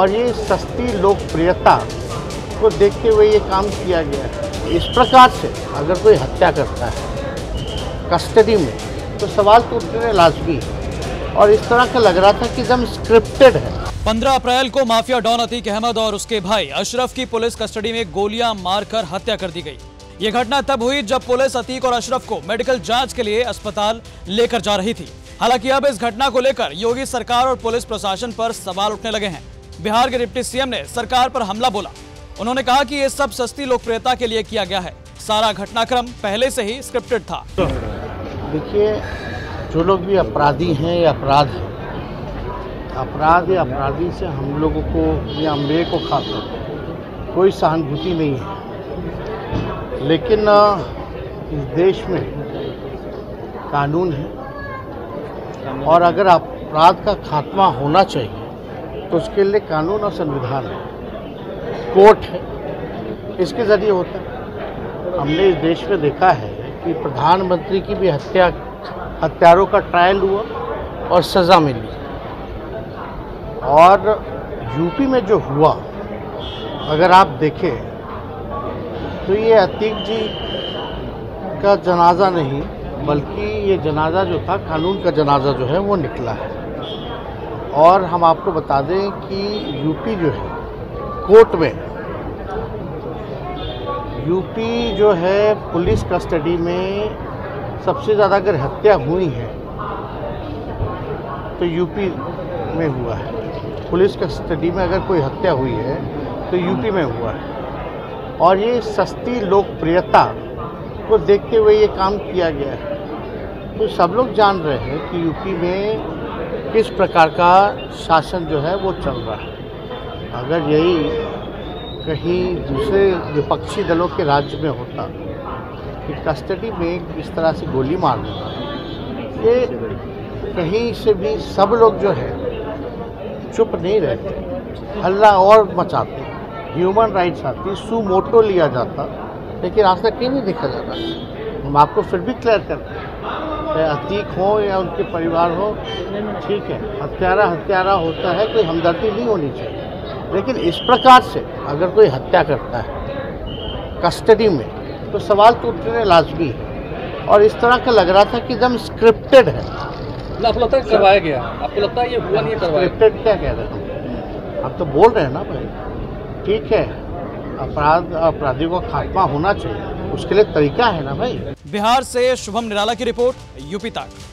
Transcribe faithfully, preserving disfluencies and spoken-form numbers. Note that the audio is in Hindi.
और ये सस्ती लोकप्रियता को देखते हुए ये काम किया गया है। इस प्रकार से अगर कोई हत्या करता है कस्टडी में तो सवाल तो उठने लाजमी है, और इस तरह का लग रहा था कि एकदम स्क्रिप्टेड है। पंद्रह अप्रैल को माफिया डॉन अतीक अहमद और उसके भाई अशरफ की पुलिस कस्टडी में गोलियां मारकर हत्या कर दी गई। ये घटना तब हुई जब पुलिस अतीक और अशरफ को मेडिकल जांच के लिए अस्पताल लेकर जा रही थी। हालांकि अब इस घटना को लेकर योगी सरकार और पुलिस प्रशासन पर सवाल उठने लगे हैं। बिहार के डिप्टी सीएम ने सरकार पर हमला बोला। उन्होंने कहा कि ये सब सस्ती लोकप्रियता के लिए किया गया है, सारा घटनाक्रम पहले से ही स्क्रिप्टेड था। देखिए, जो लोग भी अपराधी हैं या अपराध है, अपराध या अपराधी से हम लोगों को या अमले को खासकर कोई सहानुभूति नहीं है, लेकिन इस देश में कानून है और अगर अपराध का खात्मा होना चाहिए तो उसके लिए कानून और संविधान है, कोर्ट है, इसके जरिए होता है। हमने इस देश में देखा है कि प्रधानमंत्री की भी हत्या हत्यारों का ट्रायल हुआ और सज़ा मिली, और यूपी में जो हुआ अगर आप देखें तो ये अतीक जी का जनाजा नहीं बल्कि ये जनाजा जो था कानून का जनाजा जो है वो निकला है। और हम आपको बता दें कि यूपी जो है कोर्ट में यूपी जो है पुलिस कस्टडी में सबसे ज़्यादा अगर हत्या हुई है तो यूपी में हुआ है। पुलिस कस्टडी में अगर कोई हत्या हुई है तो यूपी में हुआ है, और ये सस्ती लोकप्रियता को देखते हुए ये काम किया गया है। तो सब लोग जान रहे हैं कि यूपी में किस प्रकार का शासन जो है वो चल रहा है। अगर यही कहीं दूसरे विपक्षी दलों के राज्य में होता कि कस्टडी में इस तरह से गोली मार देना, ये कहीं से भी सब लोग जो है चुप नहीं रहते, हल्ला और मचाते, ह्यूमन राइट्स आती, सुमोटो लिया जाता, लेकिन आज तक ये नहीं देखा जाता। हम आपको फिर भी क्लियर करते हैं, चाहे अतीक हो या उनके परिवार हो, ठीक है हत्यारा हत्यारा होता है, कोई हमदर्दी नहीं होनी चाहिए, लेकिन इस प्रकार से अगर कोई हत्या करता है कस्टडी में तो सवाल तो उठने लाजमी है, और इस तरह का लग रहा था कि एकदम स्क्रिप्टेड है। आपको लगता है करवाया गया? आपको लगता है ये हुआ नहीं करवाया? स्क्रिप्टेड क्या कह रहे हैं आप? तो बोल रहे हैं ना भाई, ठीक है अपराध अपराधियों का खात्मा होना चाहिए, उसके लिए तरीका है ना भाई। बिहार से शुभम निराला की रिपोर्ट, यूपी तक।